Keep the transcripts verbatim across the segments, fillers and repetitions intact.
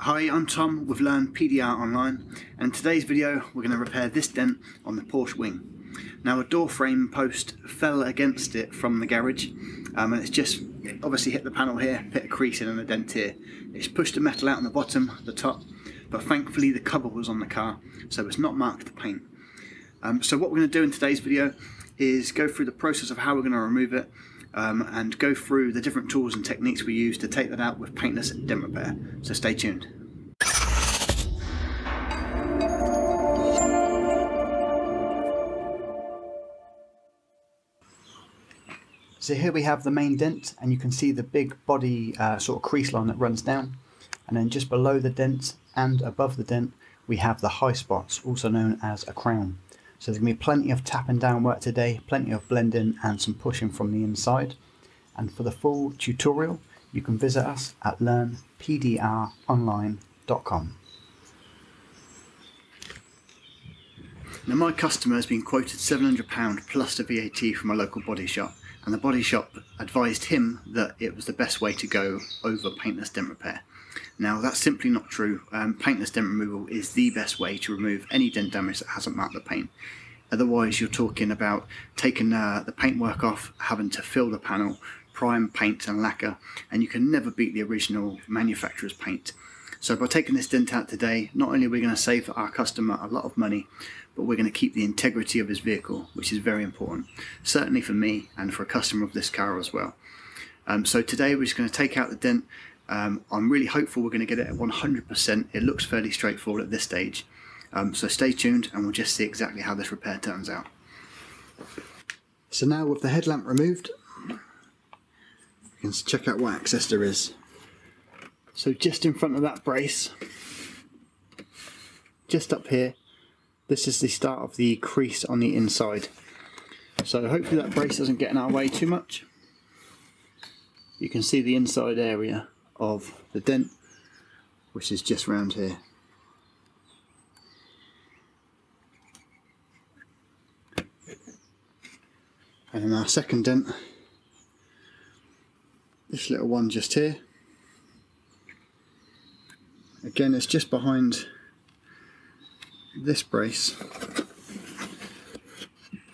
Hi, I'm Tom with Learn P D R Online, and in today's video we're going to repair this dent on the Porsche wing. Now, a door frame post fell against it from the garage um, and it's just it obviously hit the panel here, bit of creasing and a dent here. It's pushed the metal out on the bottom, the top, but thankfully the cover was on the car so it's not marked to paint. Um, so what we're going to do in today's video is go through the process of how we're going to remove it Um, and go through the different tools and techniques we use to take that out with paintless dent repair. So stay tuned. So here we have the main dent, and you can see the big body uh, sort of crease line that runs down, and then just below the dent and above the dent we have the high spots, also known as a crown. So there's going to be plenty of tapping down work today, plenty of blending and some pushing from the inside. And for the full tutorial, you can visit us at learn P D R online dot com. Now, my customer has been quoted seven hundred pounds plus the V A T from a local body shop, and the body shop advised him that it was the best way to go over paintless dent repair. Now, that's simply not true. Um, paintless dent removal is the best way to remove any dent damage that hasn't marked the paint. Otherwise, you're talking about taking uh, the paintwork off, having to fill the panel, prime, paint and lacquer, and you can never beat the original manufacturer's paint. So by taking this dent out today, not only are we going to save our customer a lot of money, but we're going to keep the integrity of his vehicle, which is very important, certainly for me and for a customer of this car as well. Um, so today we're just going to take out the dent. Um, I'm really hopeful we're going to get it at one hundred percent. It looks fairly straightforward at this stage. Um, so stay tuned and we'll just see exactly how this repair turns out. So now with the headlamp removed, you can check out what access there is. So just in front of that brace, just up here, this is the start of the crease on the inside. So hopefully that brace doesn't get in our way too much. You can see the inside area of the dent, which is just round here. And then our second dent, this little one just here. Again, it's just behind this brace,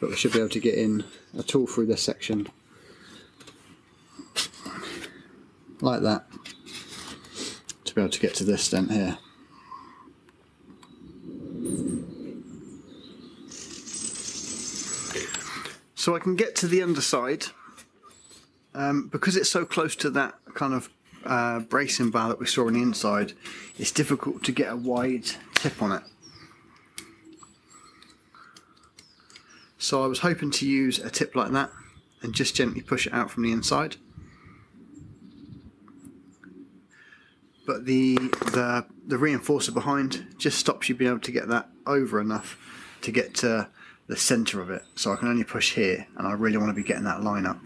but we should be able to get in at all through this section, like that, to be able to get to this dent here. So I can get to the underside um, because it's so close to that kind of uh, bracing bar that we saw on the inside. It's difficult to get a wide tip on it, so I was hoping to use a tip like that and just gently push it out from the inside. But the, the, the reinforcer behind just stops you being able to get that over enough to get to the centre of it. So I can only push here, and I really want to be getting that line up.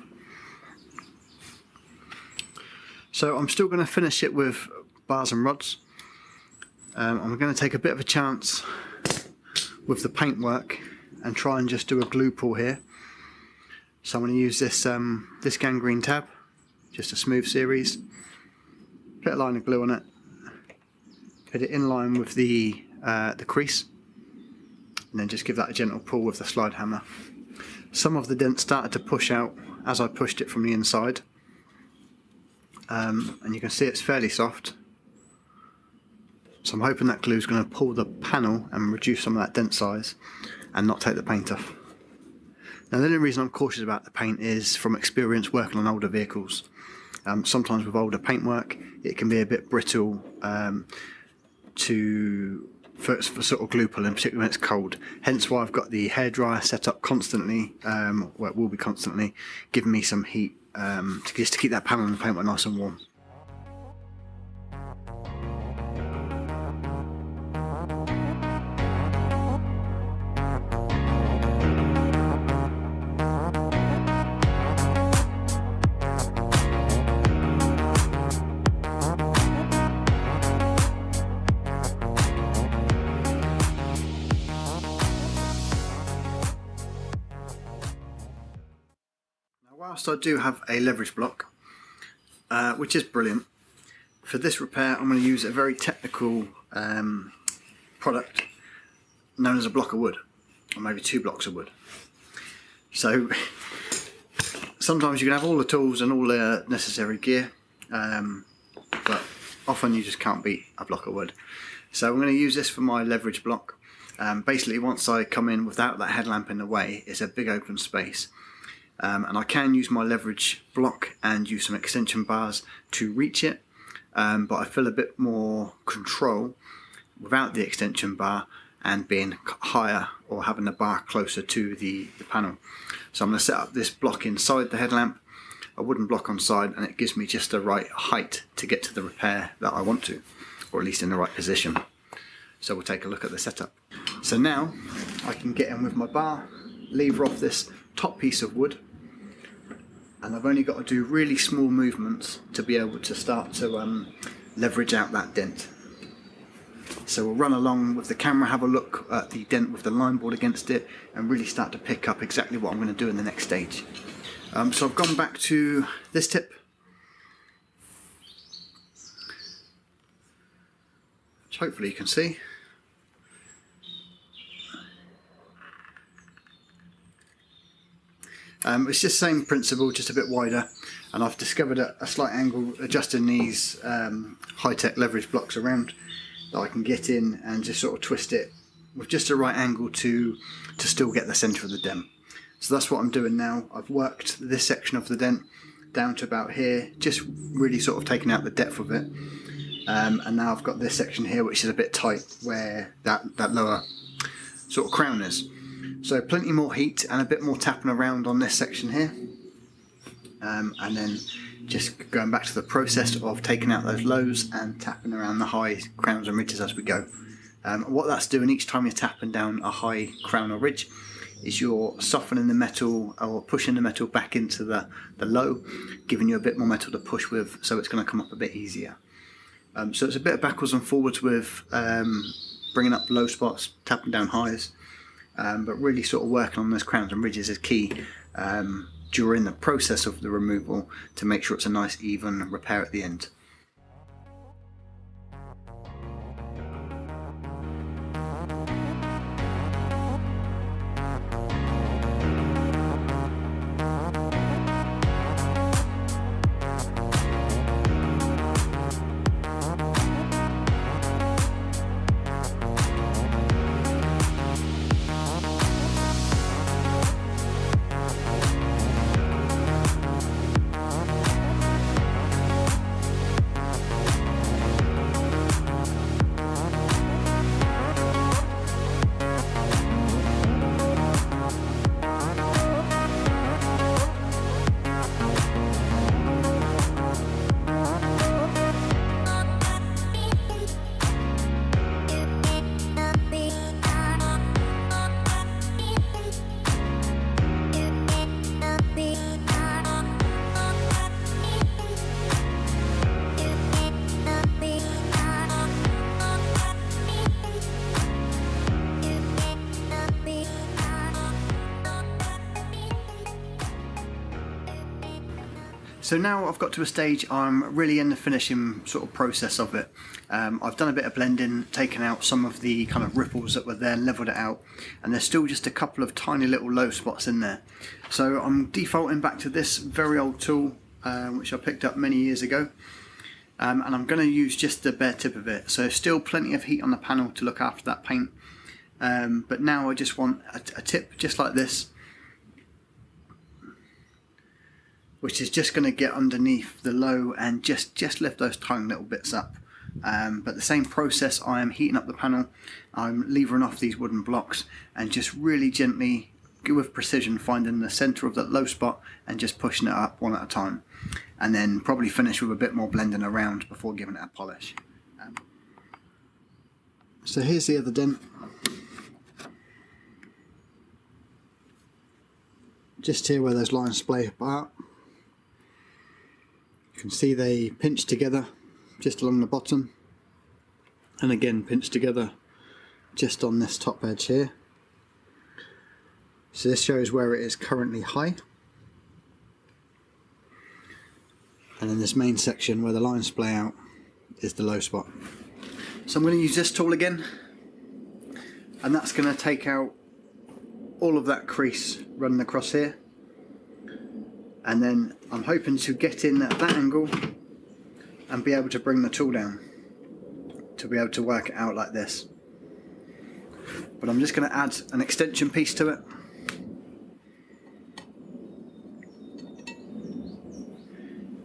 So I'm still going to finish it with bars and rods. Um, I'm going to take a bit of a chance with the paintwork and try and just do a glue pull here. So I'm going to use this, um, this gangrene tab, just a smooth series. Put a line of glue on it, put it in line with the, uh, the crease, and then just give that a gentle pull with the slide hammer. Some of the dent started to push out as I pushed it from the inside, um, and you can see it's fairly soft, so I'm hoping that glue is going to pull the panel and reduce some of that dent size and not take the paint off. Now, the only reason I'm cautious about the paint is from experience working on older vehicles. Um, sometimes with older paintwork, it can be a bit brittle um, to for, for sort of glue pulling, particularly when it's cold. Hence why I've got the hairdryer set up constantly, um, well, it will be constantly, giving me some heat um, to, just to keep that panel and the paintwork nice and warm. Whilst I do have a leverage block, uh, which is brilliant, for this repair I'm going to use a very technical um, product known as a block of wood, or maybe two blocks of wood. So sometimes you can have all the tools and all the necessary gear, um, but often you just can't beat a block of wood. So I'm going to use this for my leverage block. Um, basically, once I come in without that headlamp in the way, it's a big open space. Um, and I can use my leverage block and use some extension bars to reach it, um, but I feel a bit more control without the extension bar and being higher or having the bar closer to the, the panel. So I'm going to set up this block inside the headlamp, a wooden block on side, and it gives me just the right height to get to the repair that I want to, or at least in the right position. So we'll take a look at the setup. So now I can get in with my bar, lever off this top piece of wood, and I've only got to do really small movements to be able to start to um, leverage out that dent. So we'll run along with the camera, have a look at the dent with the line board against it, and really start to pick up exactly what I'm going to do in the next stage. Um, so I've gone back to this tip, which hopefully you can see. Um, it's just the same principle, just a bit wider, and I've discovered a, a slight angle adjusting these um, high-tech leverage blocks around that I can get in and just sort of twist it with just the right angle to, to still get the centre of the dent. So that's what I'm doing now. I've worked this section of the dent down to about here, just really sort of taking out the depth of it, um, and now I've got this section here which is a bit tight where that, that lower sort of crown is. So plenty more heat and a bit more tapping around on this section here. Um, and then just going back to the process of taking out those lows and tapping around the high crowns and ridges as we go. Um, what that's doing each time you're tapping down a high crown or ridge is you're softening the metal or pushing the metal back into the, the low, giving you a bit more metal to push with, so it's going to come up a bit easier. Um, so it's a bit of backwards and forwards with um, bringing up low spots, tapping down highs. Um, but really sort of working on those crowns and ridges is key um, during the process of the removal to make sure it's a nice even repair at the end. So now I've got to a stage I'm really in the finishing sort of process of it. Um, I've done a bit of blending, taken out some of the kind of ripples that were there, leveled it out, and there's still just a couple of tiny little low spots in there. So I'm defaulting back to this very old tool, uh, which I picked up many years ago, um, and I'm going to use just the bare tip of it. So still plenty of heat on the panel to look after that paint, um, but now I just want a, a tip just like this, which is just going to get underneath the low and just, just lift those tiny little bits up. Um, but the same process, I am heating up the panel, I'm levering off these wooden blocks and just really gently, with precision, finding the centre of that low spot and just pushing it up one at a time. And then probably finish with a bit more blending around before giving it a polish. Um, so here's the other dent. Just here where those lines splay apart. You can see they pinch together just along the bottom, and again pinch together just on this top edge here. So this shows where it is currently high, and then this main section where the lines splay out is the low spot. So I'm going to use this tool again, and that's going to take out all of that crease running across here, and then I'm hoping to get in at that angle and be able to bring the tool down to be able to work it out like this. But I'm just going to add an extension piece to it,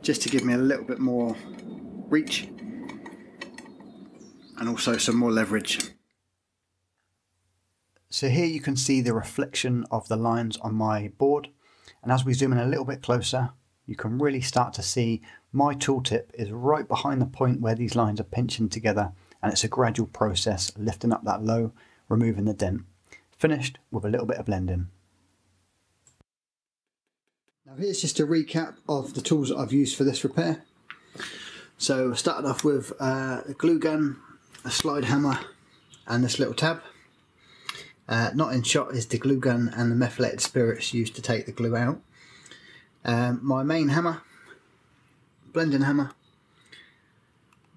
just to give me a little bit more reach and also some more leverage. So here you can see the reflection of the lines on my board, and as we zoom in a little bit closer you can really start to see my tooltip is right behind the point where these lines are pinching together, and it's a gradual process, lifting up that low, removing the dent, finished with a little bit of blending. Now here's just a recap of the tools that I've used for this repair. So I started off with uh, a glue gun, a slide hammer and this little tab. Uh, not in shot is the glue gun and the methylated spirits used to take the glue out. Um, my main hammer, blending hammer,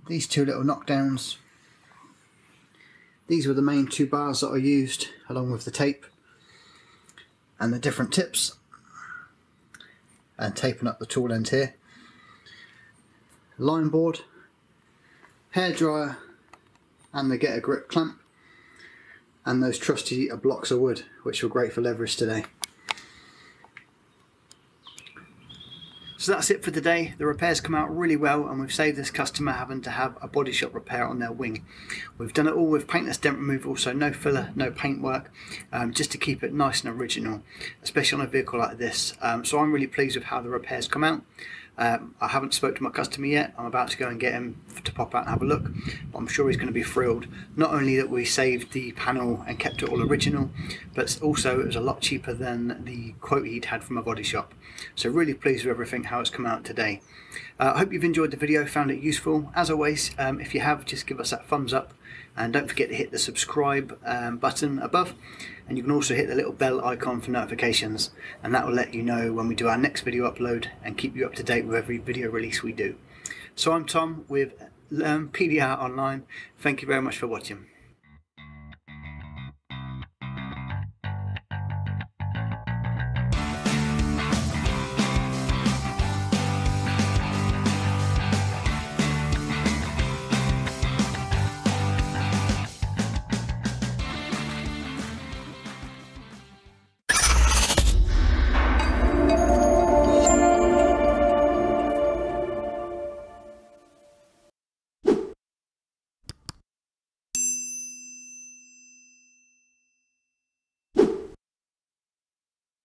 these two little knockdowns. These were the main two bars that I used along with the tape and the different tips. And taping up the tool end here, line board, hairdryer and the get a grip clamp, and those trusty blocks of wood which were great for leverage today. So that's it for today. The repairs come out really well, and we've saved this customer having to have a body shop repair on their wing. We've done it all with paintless dent removal, so no filler, no paintwork, um, just to keep it nice and original, especially on a vehicle like this. Um, so I'm really pleased with how the repairs come out. Um, I haven't spoke to my customer yet. I'm about to go and get him to pop out and have a look, but I'm sure he's going to be thrilled, not only that we saved the panel and kept it all original, but also it was a lot cheaper than the quote he'd had from a body shop. So really pleased with everything, how it's come out today. Uh, I hope you've enjoyed the video, found it useful. As always, um, if you have, just give us that thumbs up, and don't forget to hit the subscribe um, button above, and you can also hit the little bell icon for notifications, and that will let you know when we do our next video upload and keep you up to date with every video release we do. So I'm Tom with Learn P D R Online. Thank you very much for watching.